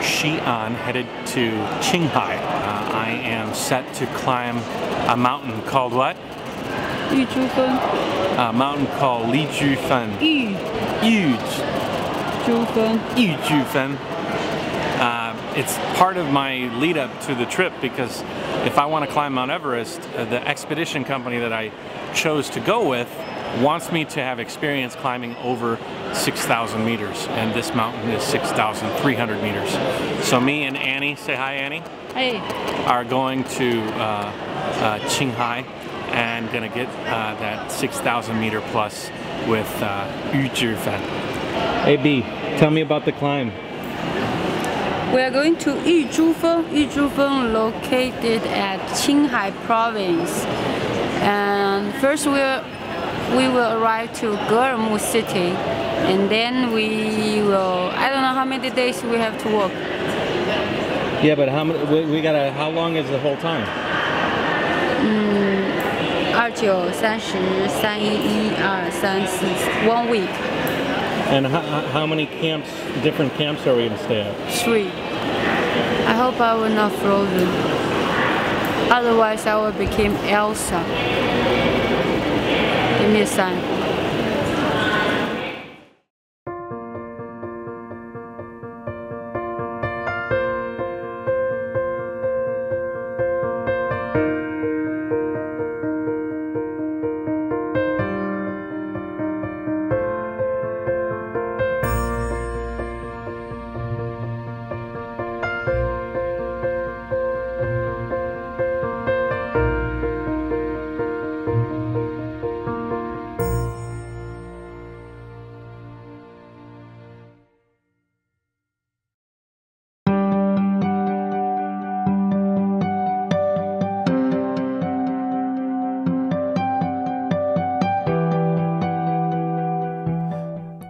Xi'an, headed to Qinghai. I am set to climb a mountain called what? Yuzhu Feng. A mountain called Li Yuzhu Feng. Yuzhu Feng. It's part of my lead up to the trip, because if I want to climb Mount Everest, the expedition company that I chose to go with wants me to have experience climbing over 6,000 meters, and this mountain is 6,300 meters. So me and Annie, say hi Annie. Hey. Are going to Qinghai and gonna get that 6,000 meter plus with Yuzhu Feng. Hey B, tell me about the climb. We are going to Yuzhu Feng. Yuzhu Feng located at Qinghai province, and first we will arrive to Golmud city, and then we will, I don't know how many days we have to walk. Yeah, but how many, how long is the whole time? 1 week. And how many camps, different camps are we going to stay at? 3. I hope I will not frozen. Otherwise I will become Elsa. Give me a sign.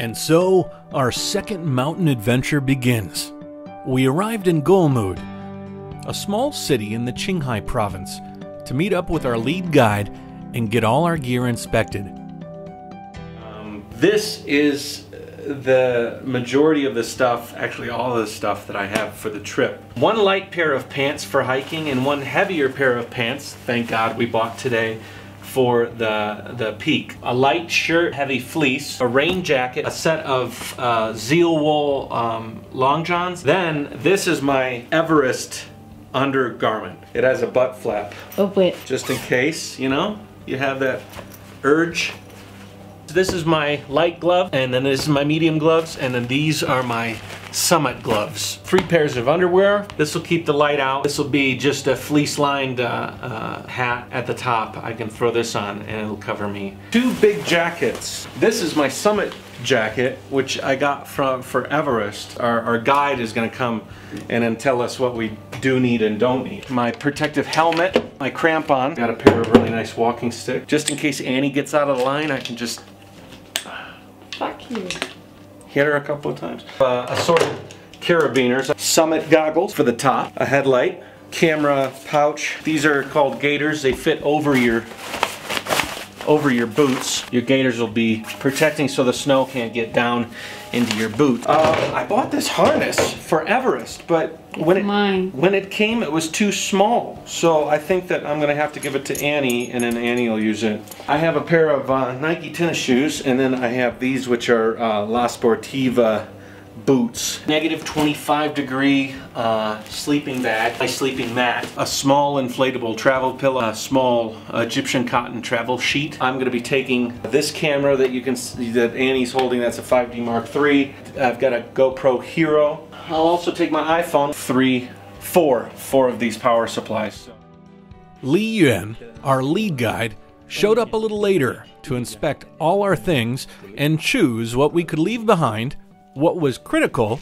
And so, our second mountain adventure begins. We arrived in Golmud, a small city in the Qinghai province, to meet up with our lead guide and get all our gear inspected. This is the majority of the stuff, actually all of the stuff that I have for the trip. One light pair of pants for hiking and one heavier pair of pants, thank God, we bought today for the peak. A light shirt, heavy fleece, a rain jacket, a set of zeal wool long johns. Then this is my Everest undergarment. It has a butt flap. Oh wait. Just in case, you know, you have that urge. This is my light glove, and then this is my medium gloves, and then these are my summit gloves. 3 pairs of underwear. This will keep the light out. This will be just a fleece-lined hat at the top. I can throw this on and it'll cover me. 2 big jackets. This is my summit jacket, which I got for Everest. Our guide is gonna come and then tell us what we do need and don't need. My protective helmet, my crampon. Got a pair of really nice walking stick. Just in case Annie gets out of the line, I can just fuck you. Hit her a couple of times. Assorted carabiners, summit goggles for the top, a headlight, camera pouch. These are called gaiters. They fit over your boots. Your gaiters will be protecting so the snow can't get down into your boot. I bought this harness for Everest, but when it came, it was too small. So I think that I'm gonna have to give it to Annie, and then Annie will use it. I have a pair of Nike tennis shoes, and then I have these, which are La Sportiva boots. -25 degree sleeping bag, my sleeping mat, a small inflatable travel pillow, a small Egyptian cotton travel sheet. I'm going to be taking this camera that you can see that Annie's holding. That's a 5D Mark III. I've got a GoPro Hero. I'll also take my iPhone. 4 of these power supplies. Li Yuan, our lead guide, showed up a little later to inspect all our things and choose what we could leave behind, what was critical,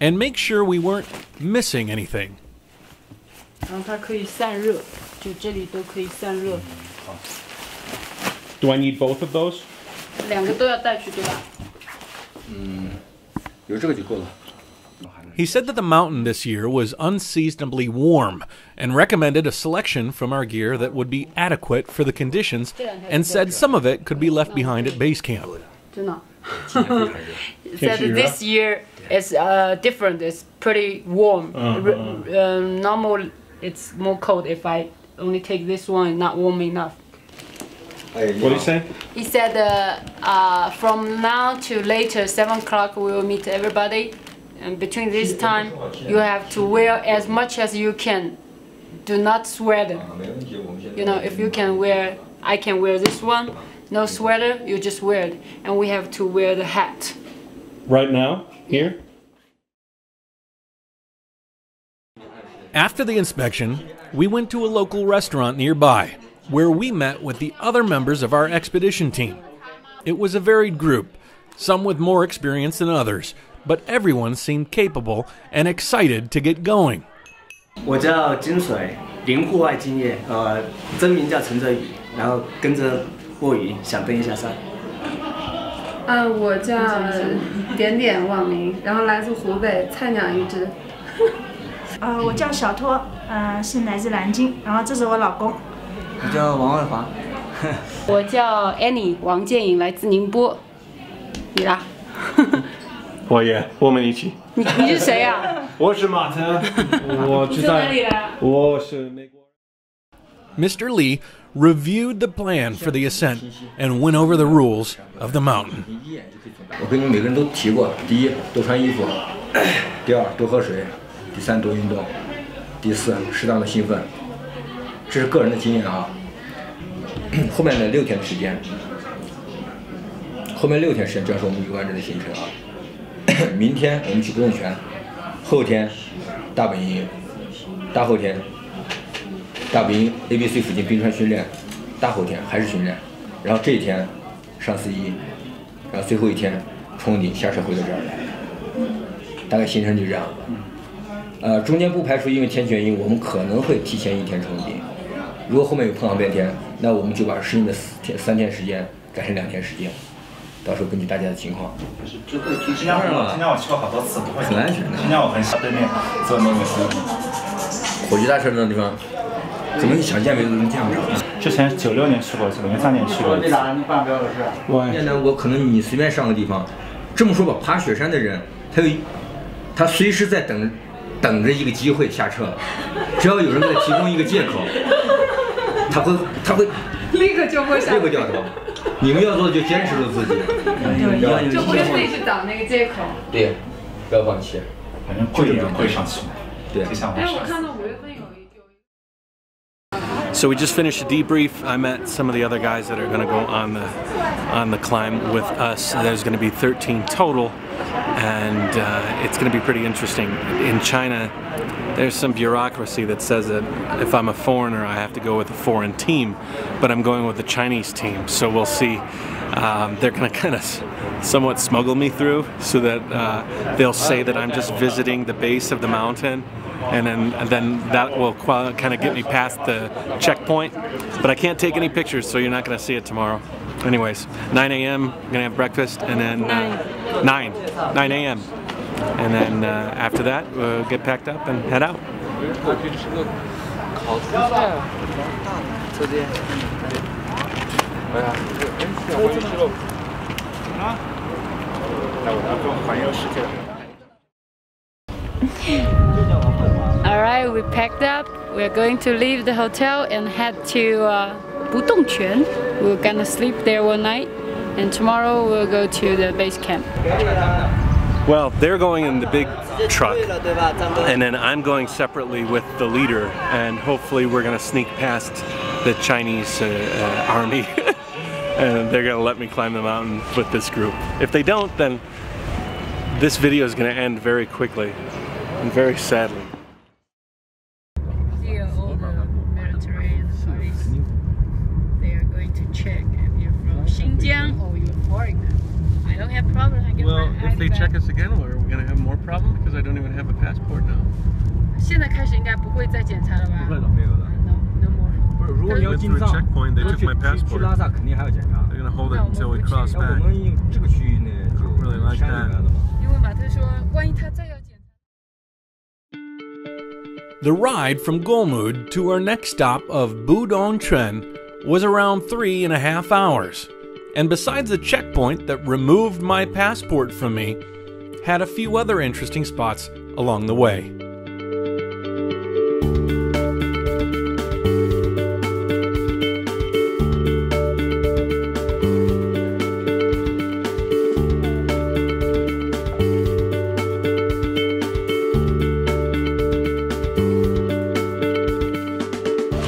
and make sure we weren't missing anything. Do I need both of those? He said that the mountain this year was unseasonably warm and recommended a selection from our gear that would be adequate for the conditions, and said some of it could be left behind at base camp. Said this year It's different. It's pretty warm. Normal, it's more cold. If I only take this one, it's not warm enough. What did he say? He said from now to later, 7 o'clock, we will meet everybody. And between this time, you have to wear as much as you can. Do not sweat. You know, if you can wear, I can wear this one. No sweater, you just wear it. And we have to wear the hat. Right now, here? After the inspection, we went to a local restaurant nearby, where we met with the other members of our expedition team. It was a varied group, some with more experience than others, but everyone seemed capable and excited to get going. My name is Jin Sui, I have experience in outside experience. My name is Chen Zheyyu, and I want to go. My name Anny, Wang Jianying, from Ningbo. You? Oh yeah, we're all together. Who are you? I'm Martin. Mr. Lee reviewed the plan for the ascent and went over the rules of the mountain. So we just finished a debrief. I met some of the other guys that are going to go on the climb with us. There's going to be 13 total, and it's going to be pretty interesting. In China, there's some bureaucracy that says that if I'm a foreigner, I have to go with a foreign team, but I'm going with a Chinese team. So we'll see. They're going to kind of somewhat smuggle me through, so that they'll say that I'm just visiting the base of the mountain. And then that will kind of get me past the checkpoint. But I can't take any pictures, so you're not going to see it tomorrow. Anyways, 9 a.m. I'm going to have breakfast, and then 9 a.m. And then after that, we'll get packed up and head out. Alright, we packed up. We're going to leave the hotel and head to Budongquan. We're gonna sleep there one night, and tomorrow we'll go to the base camp. Well, they're going in the big truck, and then I'm going separately with the leader, and hopefully we're gonna sneak past the Chinese army and they're gonna let me climb the mountain with this group. If they don't, then this video is gonna end very quickly and very sadly. Here, all the Mediterranean sites, they are going to check if you're from Xinjiang or you're foreigner. I don't have problem. I get well, if they check us again, are we gonna have more problem? Because I don't even have a passport now. No more. If we went through a checkpoint, they took my passport. They're gonna hold it until we cross back. I don't really like that. The ride from Golmud to our next stop of Budongquan was around 3.5 hours, and besides the checkpoint that removed my passport from me, had a few other interesting spots along the way.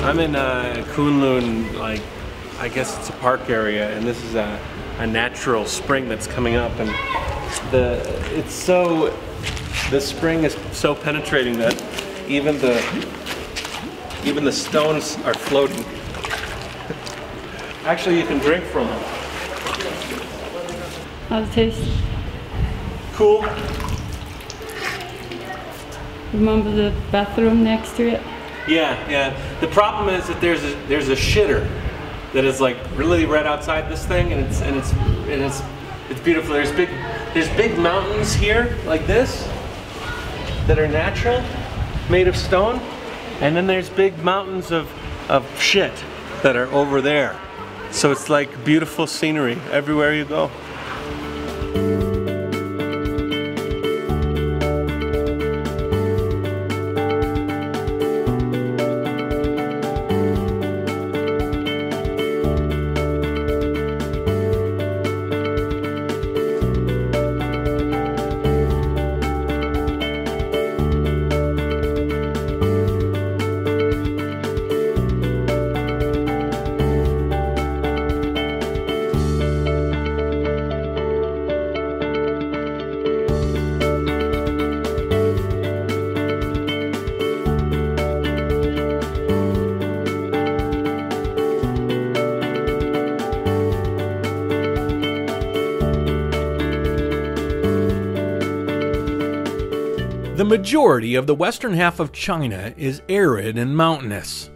I'm in Kunlun, like, I guess it's a park area, and this is a natural spring that's coming up, and the spring is so penetrating that even the stones are floating. Actually, you can drink from it. How's it taste? Cool. Remember the bathroom next to it? Yeah. The problem is that there's a shitter that is like really right outside this thing, and it's beautiful. There's big mountains here like this that are natural, made of stone, and then there's big mountains of shit that are over there. So it's like beautiful scenery everywhere you go. The majority of the western half of China is arid and mountainous.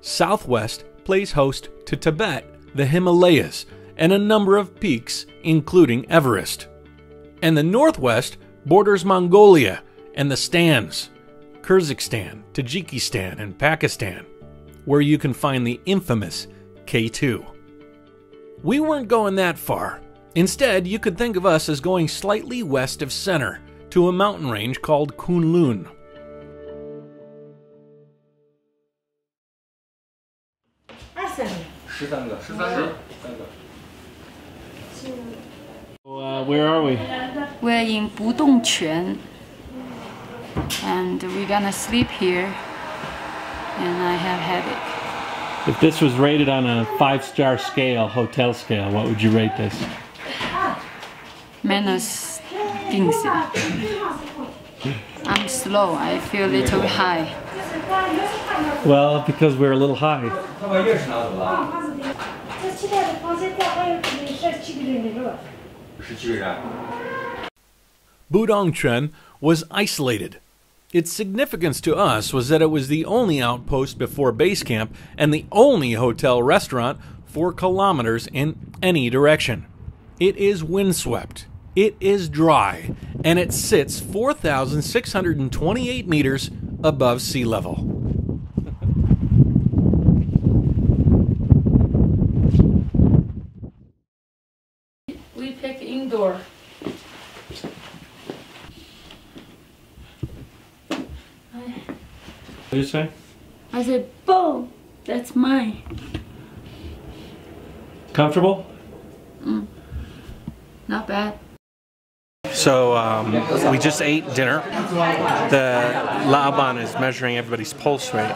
Southwest plays host to Tibet, the Himalayas, and a number of peaks, including Everest. And the northwest borders Mongolia and the Stans, Kyrgyzstan, Tajikistan, and Pakistan, where you can find the infamous K2. We weren't going that far. Instead, you could think of us as going slightly west of center, to a mountain range called Kunlun. Where are we? We're in Budongquan, and we're gonna sleep here, and I have headache. If this was rated on a 5-star scale, hotel scale, what would you rate this? Minus. I'm slow, I feel a little high. Well, because we're a little high. Budongquan was isolated. Its significance to us was that it was the only outpost before base camp and the only hotel restaurant 4 kilometers in any direction. It is windswept. It is dry, and it sits 4,628 meters above sea level. We pick indoor. What did you say? I said, "Boom, that's mine." Comfortable? Not bad. So we just ate dinner. The Laban is measuring everybody's pulse rate.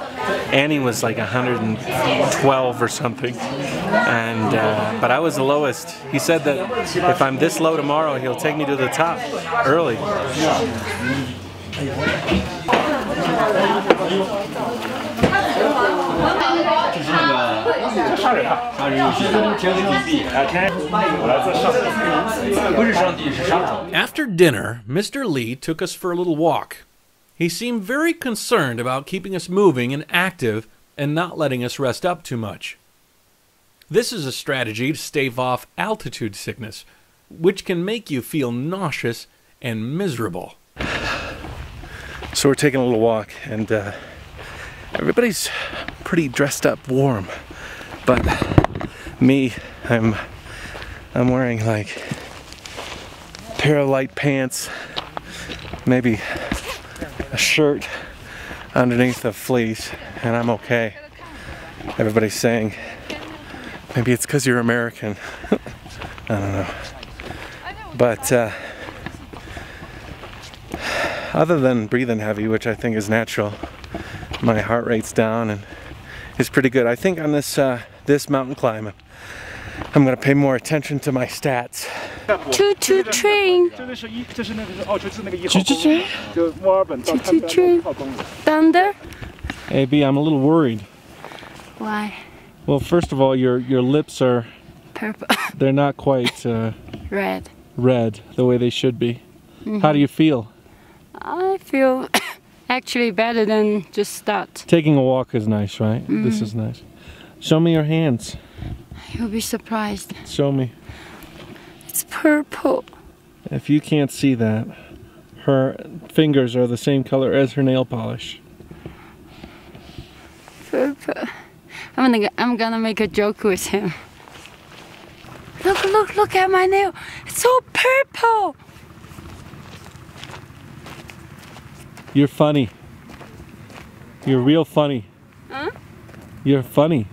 Annie was like 112 or something, and but I was the lowest. He said that if I'm this low tomorrow, he'll take me to the top early. After dinner, Mr. Lee took us for a little walk. He seemed very concerned about keeping us moving and active and not letting us rest up too much. This is a strategy to stave off altitude sickness, which can make you feel nauseous and miserable. So we're taking a little walk, and everybody's pretty dressed up warm, but me, I'm wearing like pair of light pants, maybe a shirt underneath the fleece, and I'm okay. Everybody's saying, maybe it's because you're American. I don't know. But other than breathing heavy, which I think is natural, my heart rate's down and it's pretty good. I think on this this mountain climb, I'm gonna pay more attention to my stats. Choo-choo train. Choo-choo train. Thunder. AB, I'm a little worried. Why? Well, first of all, your lips are purple. They're not quite red the way they should be. Mm-hmm. How do you feel? I feel actually better than just start. Taking a walk is nice, right? Mm-hmm. This is nice. Show me your hands. You'll be surprised. Show me. It's purple. If you can't see that, her fingers are the same color as her nail polish. Purple. I'm gonna make a joke with him. Look, look, look at my nail. It's so purple. You're funny. You're real funny. Huh? You're funny.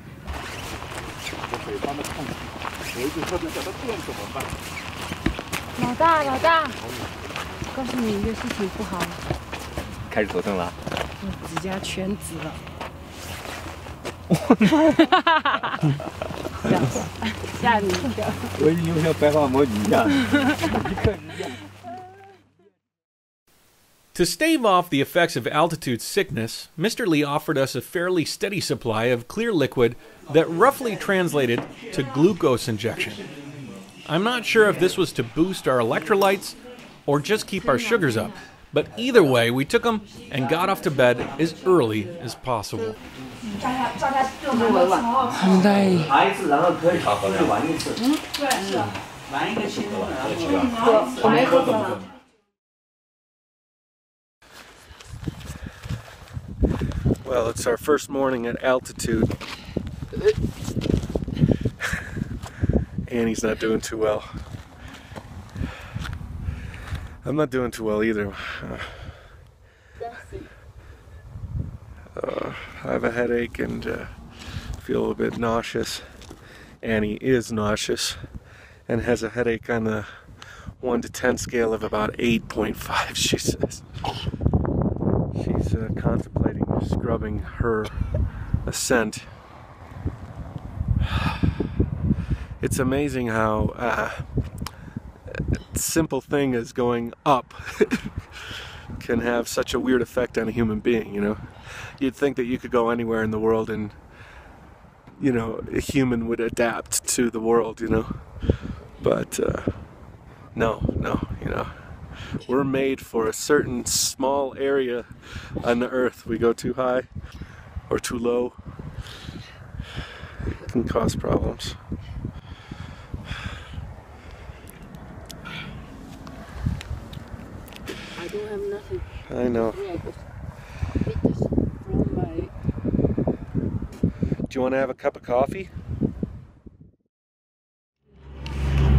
To stave off the effects of altitude sickness, Mr. Lee offered us a fairly steady supply of clear liquid that roughly translated to glucose injection. I'm not sure if this was to boost our electrolytes or just keep our sugars up, but either way, we took them and got off to bed as early as possible. Well, it's our first morning at altitude. Annie's not doing too well. I'm not doing too well either. I have a headache and feel a bit nauseous. Annie is nauseous and has a headache on the 1 to 10 scale of about 8.5, she says. She's contemplating scrubbing her ascent. It's amazing how a simple thing as going up can have such a weird effect on a human being, you know? You'd think that you could go anywhere in the world and, you know, a human would adapt to the world, you know? But no, you know? We're made for a certain small area on the earth. We go too high or too low, it can cause problems. I don't have nothing. I know. Do you want to have a cup of coffee?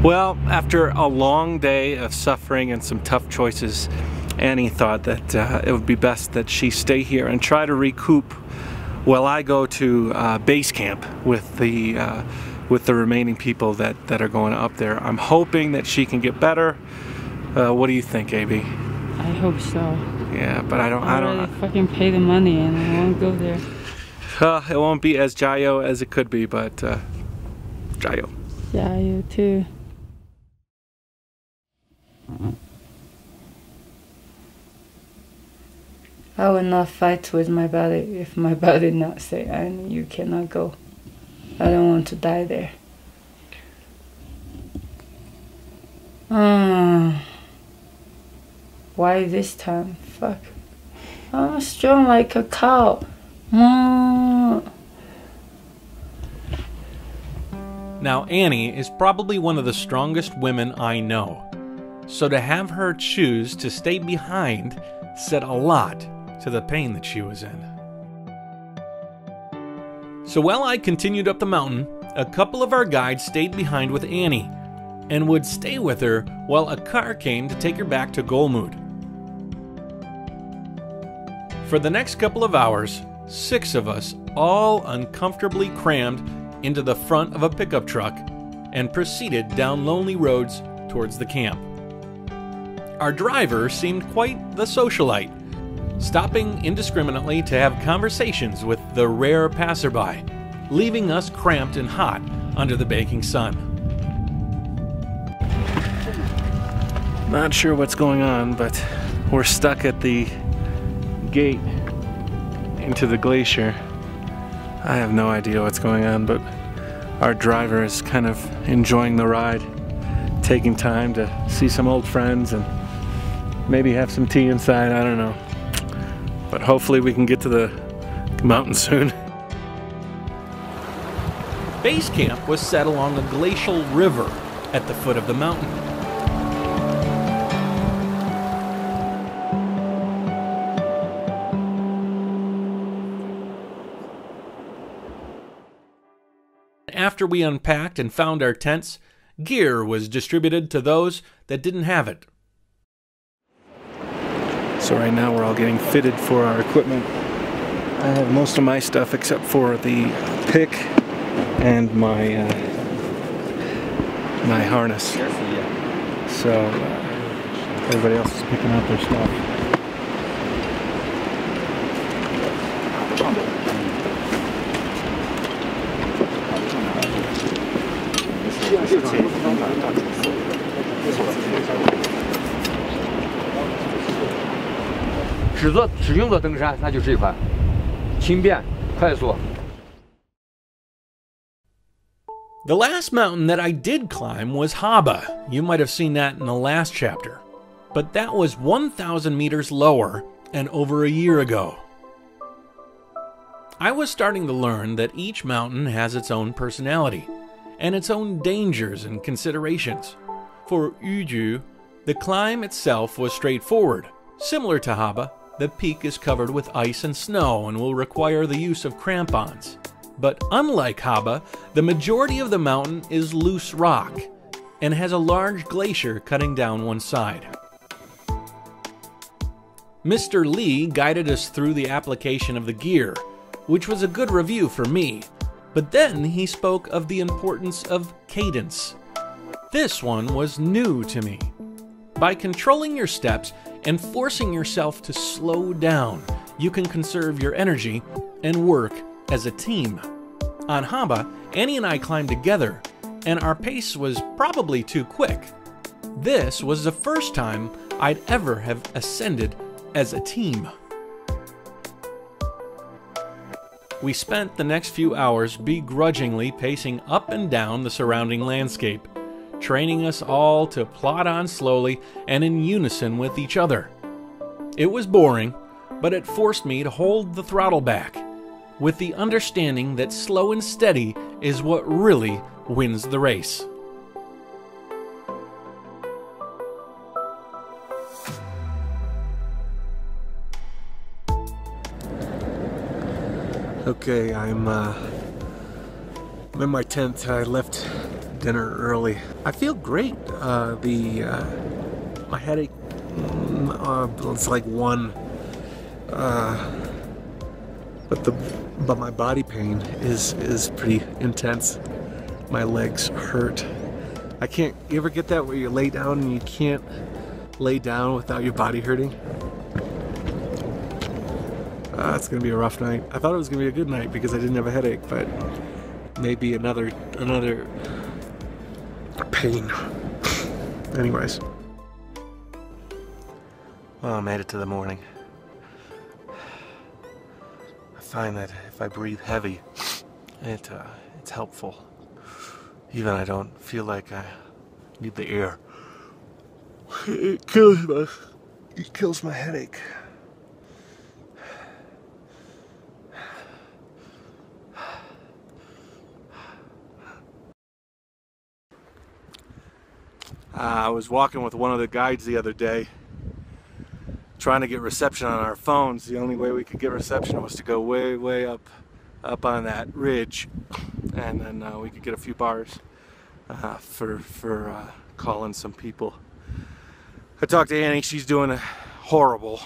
Well, after a long day of suffering and some tough choices, Annie thought that it would be best that she stay here and try to recoup while I go to base camp with the remaining people that are going up there. I'm hoping that she can get better. What do you think, AB? I hope so. Yeah, but I don't. I fucking pay the money and I won't go there. It won't be as JaYoe as it could be, but JaYoe. JaYoe too. I will not fight with my body if my body not say, "Annie, you cannot go." I don't want to die there. Why this time? Fuck. I'm strong like a cow. Now, Annie is probably one of the strongest women I know. So to have her choose to stay behind said a lot to the pain that she was in. So while I continued up the mountain, a couple of our guides stayed behind with Annie. and would stay with her while a car came to take her back to Golmud. For the next couple of hours, 6 of us all uncomfortably crammed into the front of a pickup truck and proceeded down lonely roads towards the camp. Our driver seemed quite the socialite, stopping indiscriminately to have conversations with the rare passerby, leaving us cramped and hot under the baking sun. Not sure what's going on, but we're stuck at the gate into the glacier. I have no idea what's going on, but our driver is kind of enjoying the ride, taking time to see some old friends and maybe have some tea inside, I don't know. But hopefully we can get to the mountain soon. Base camp was set along a glacial river at the foot of the mountain. After we unpacked and found our tents, gear was distributed to those that didn't have it. So right now we're all getting fitted for our equipment. I have most of my stuff except for the pick and my harness. So everybody else is picking out their stuff. The last mountain that I did climb was Haba. You might have seen that in the last chapter. But that was 1,000 meters lower and over a year ago. I was starting to learn that each mountain has its own personality and its own dangers and considerations. For Yuzhu, the climb itself was straightforward. Similar to Haba, the peak is covered with ice and snow and will require the use of crampons. But unlike Haba, the majority of the mountain is loose rock and has a large glacier cutting down one side. Mr. Lee guided us through the application of the gear, which was a good review for me, but then he spoke of the importance of cadence. This one was new to me. By controlling your steps and forcing yourself to slow down, you can conserve your energy and work as a team. On Haba, Annie and I climbed together, and our pace was probably too quick. This was the first time I'd ever have ascended as a team. We spent the next few hours begrudgingly pacing up and down the surrounding landscape, training us all to plod on slowly and in unison with each other. It was boring, but it forced me to hold the throttle back, with the understanding that slow and steady is what really wins the race. Okay, I'm in my tent. I left dinner early. I feel great. My headache, it's like one, but my body pain is pretty intense. My legs hurt. I can't. You ever get that where you lay down and you can't lay down without your body hurting? It's gonna be a rough night. I thought it was gonna be a good night because I didn't have a headache, but maybe another. Pain. Anyways. Well, I made it to the morning. I find that if I breathe heavy, it's helpful. Even I don't feel like I need the air. It kills my headache. I was walking with one of the guides the other day, trying to get reception on our phones. The only way we could get reception was to go way, way up on that ridge, and then we could get a few bars. for calling some people. I talked to Anny. She's doing horrible.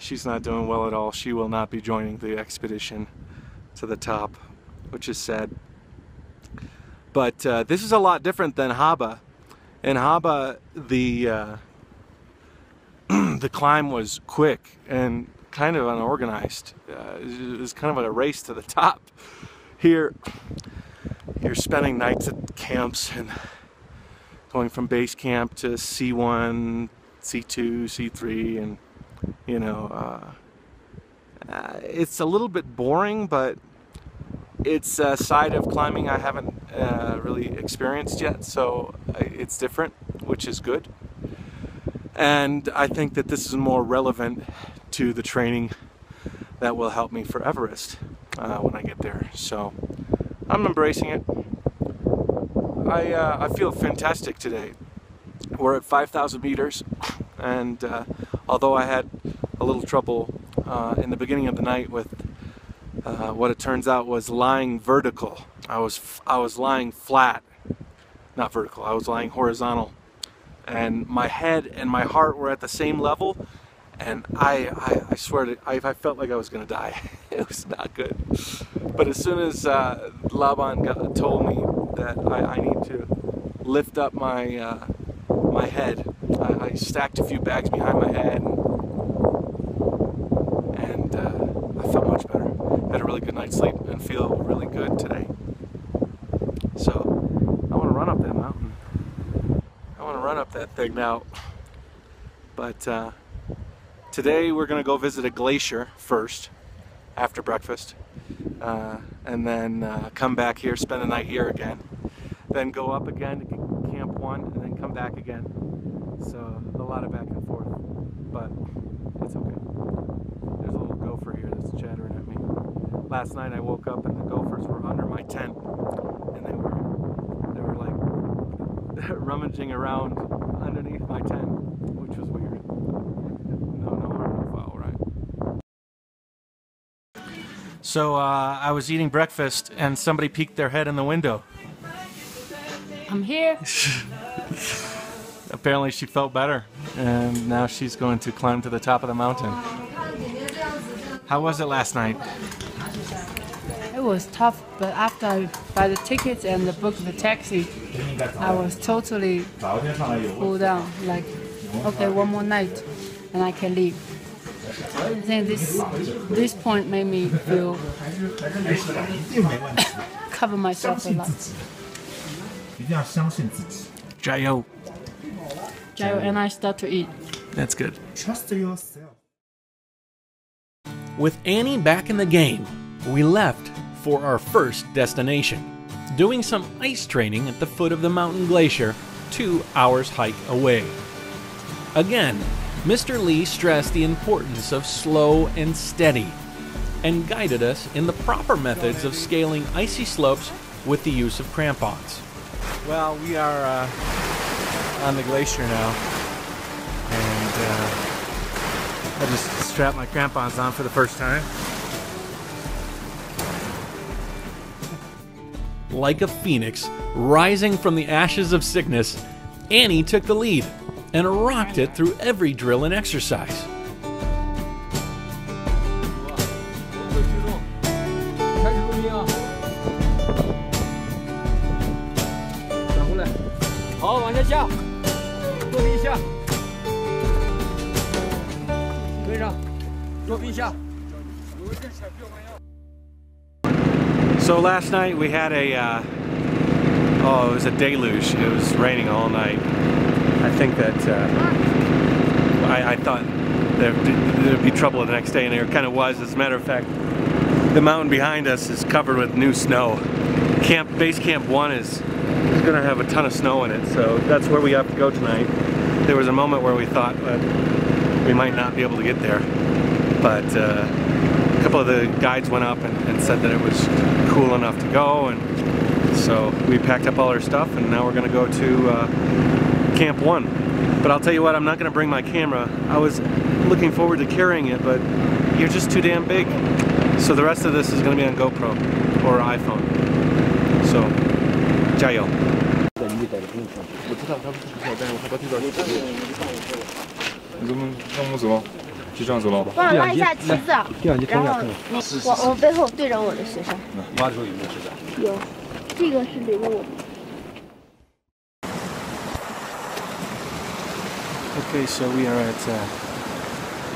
She's not doing well at all. She will not be joining the expedition to the top, which is sad. But this is a lot different than Haba. In Haba, the climb was quick and kind of unorganized. It was kind of a race to the top. Here, you're spending nights at camps and going from base camp to C1, C2, C3, and you know, it's a little bit boring, but it's a side of climbing I haven't really experienced yet, so it's different, which is good. And I think that this is more relevant to the training that will help me for Everest when I get there. So I'm embracing it. I feel fantastic today. We're at 5,000 meters, and although I had a little trouble in the beginning of the night with what it turns out was lying vertical. I was lying flat, not vertical, I was lying horizontal. And my head and my heart were at the same level, and I swear to, I felt like I was gonna die. It was not good. But as soon as Laban told me that I need to lift up my my head, I stacked a few bags behind my head, and I felt much better. Had a really good night's sleep and feel really good today. So I want to run up that mountain. I want to run up that thing now. But today we're going to go visit a glacier first after breakfast, and then come back here, spend the night here again, then go up again to Camp 1, and then come back again. So a lot of back and forth, but it's okay. There's a little gopher here that's chattering at me. Last night I woke up and the gophers were under my tent, and they were like rummaging around underneath my tent, which was weird. No harm, no foul, right? So I was eating breakfast and somebody peeked their head in the window. I'm here. Apparently she felt better, and now she's going to climb to the top of the mountain. How was it last night? It was tough, but after I buy the tickets and the book the taxi, I was totally cool down, like, okay, one more night and I can leave. I think this point made me feel cover myself a lot. JaYoe. And I start to eat. That's good. Trust yourself. With Anny back in the game, we left for our first destination, doing some ice training at the foot of the mountain glacier, 2 hours hike away. Again, Mr. Lee stressed the importance of slow and steady, and guided us in the proper methods of scaling icy slopes with the use of crampons. Well, we are on the glacier now, and I just strapped my crampons on for the first time. Like a phoenix rising from the ashes of sickness, Anny took the lead and rocked it through every drill and exercise. So last night we had a, it was a deluge. It was raining all night. I think that, I thought there'd be trouble the next day, and there kind of was. As a matter of fact, the mountain behind us is covered with new snow. Base Camp 1 is gonna have a ton of snow in it, so that's where we have to go tonight. There was a moment where we thought that we might not be able to get there, but a couple of the guides went up and said that it was cool enough to go, and so we packed up all our stuff, and now we're gonna go to Camp 1. But I'll tell you what, I'm not gonna bring my camera. I was looking forward to carrying it, but you're just too damn big. So the rest of this is gonna be on GoPro or iPhone. So 加油！在你带的不用上去，我知道他不是不好，但是我害怕地道。你怎么弄不走？就这样走了吧。忘了按一下旗子，然后我背后对着我的学生。挖的时候有没有石子？有，这个是留给我。 Okay, so we are at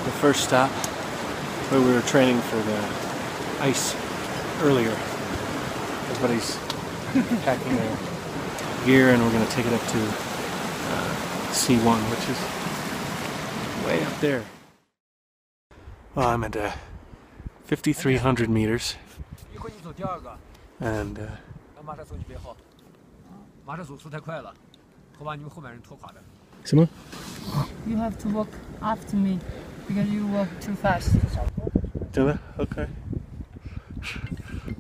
the first stop where we were training for the ice earlier. Everybody's packing their gear and we're going to take it up to C1, which is way up there. Well, I'm at 5,300 meters and Simon? You have to walk after me because you walk too fast. Do it? Okay.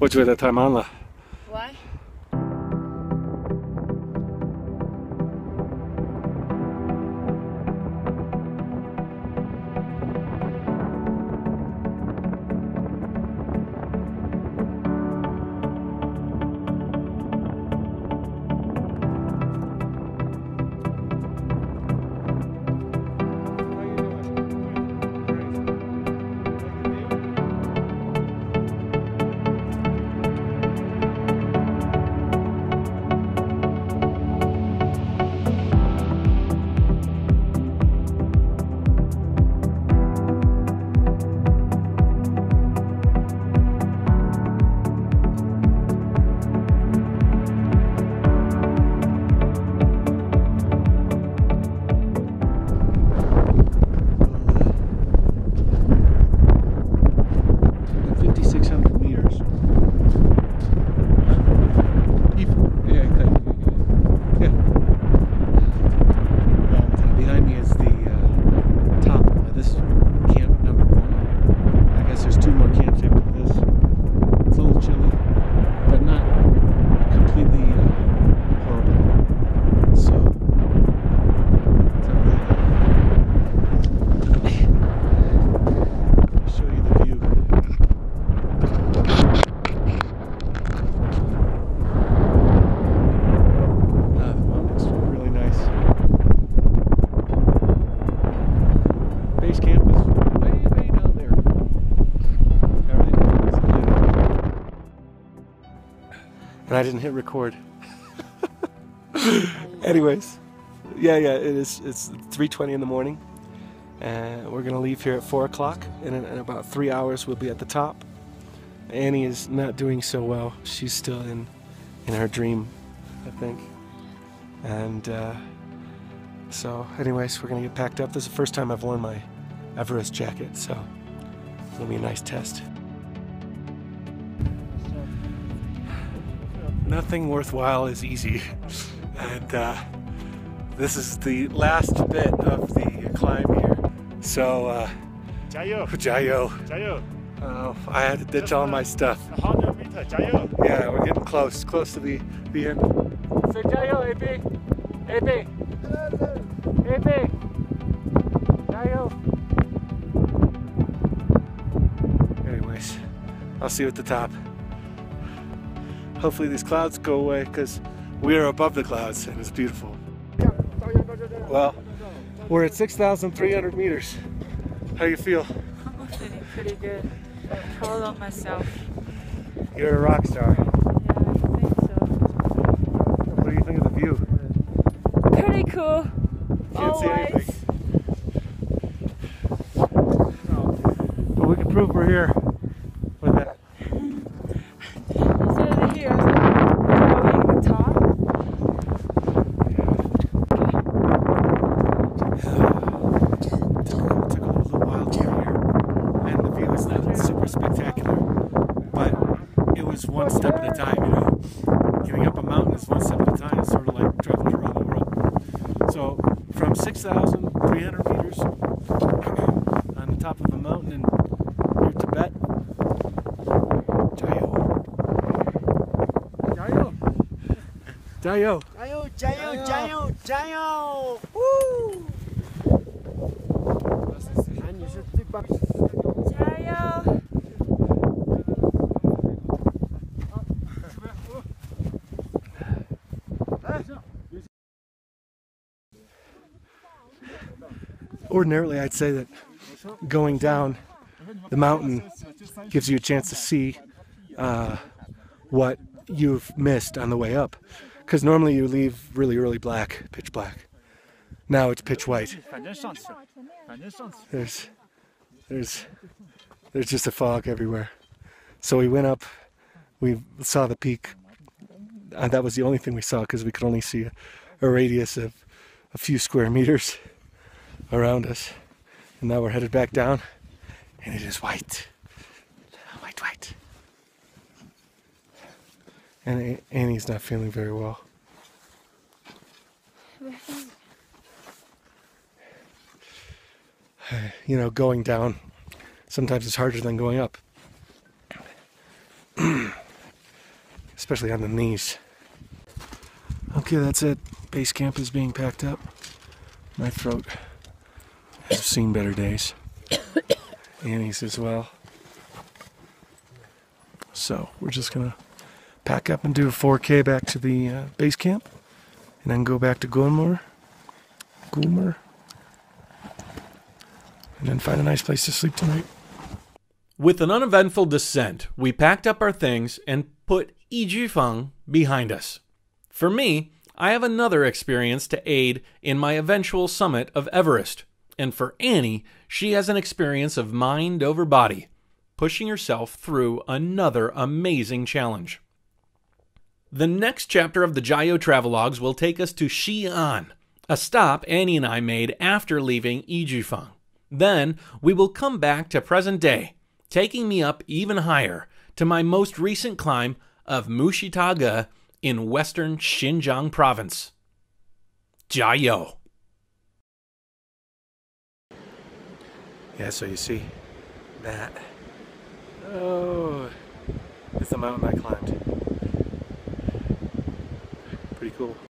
What's with that time on? Why? I didn't hit record. Anyways, yeah, it's 3:20 in the morning, and we're gonna leave here at 4 o'clock, and in about 3 hours we'll be at the top. Annie is not doing so well. She's still in her dream, I think. And so anyways, we're gonna get packed up. This is the first time I've worn my Everest jacket, so it'll be a nice test. Nothing worthwhile is easy, and this is the last bit of the climb here. So, JaYoe. I had to ditch all my stuff. 100 meters, JaYoe. Yeah, we're getting close to the end. So JaYoe, AB, JaYoe. Anyways, I'll see you at the top. Hopefully these clouds go away because we are above the clouds and it's beautiful. Well, we're at 6,300 meters. How do you feel? I'm feeling pretty good. I'm proud of myself. You're a rock star. Yeah, I think so. What do you think of the view? Pretty cool. Can't see anything. But we can prove we're here. JaYoe! JaYoe! JaYoe! JaYoe! JaYoe! Woo! JaYoe! Ordinarily, I'd say that going down the mountain gives you a chance to see what you've missed on the way up, because normally you leave really early black, pitch black. Now it's pitch white. There's just a fog everywhere. So we went up, we saw the peak, and that was the only thing we saw because we could only see a radius of a few square meters around us. And now we're headed back down, and it is white. White, white. And Annie's not feeling very well. You know, going down sometimes it's harder than going up. Especially on the knees. Okay, that's it. Base camp is being packed up. My throat has seen better days. Annie's as well. So we're just gonna pack up and do a 4K back to the base camp, and then go back to Golmud, and then find a nice place to sleep tonight. With an uneventful descent, we packed up our things and put Yuzhu Feng behind us. For me, I have another experience to aid in my eventual summit of Everest, and for Annie, she has an experience of mind over body, pushing herself through another amazing challenge. The next chapter of the JaYoe Travelogues will take us to Xi'an, a stop Annie and I made after leaving Yuzhu Feng. Then, we will come back to present day, taking me up even higher to my most recent climb of Mushitaga in western Xinjiang province. JaYoe. Yeah, so you see that. Oh, it's the mountain I climbed. Pretty cool.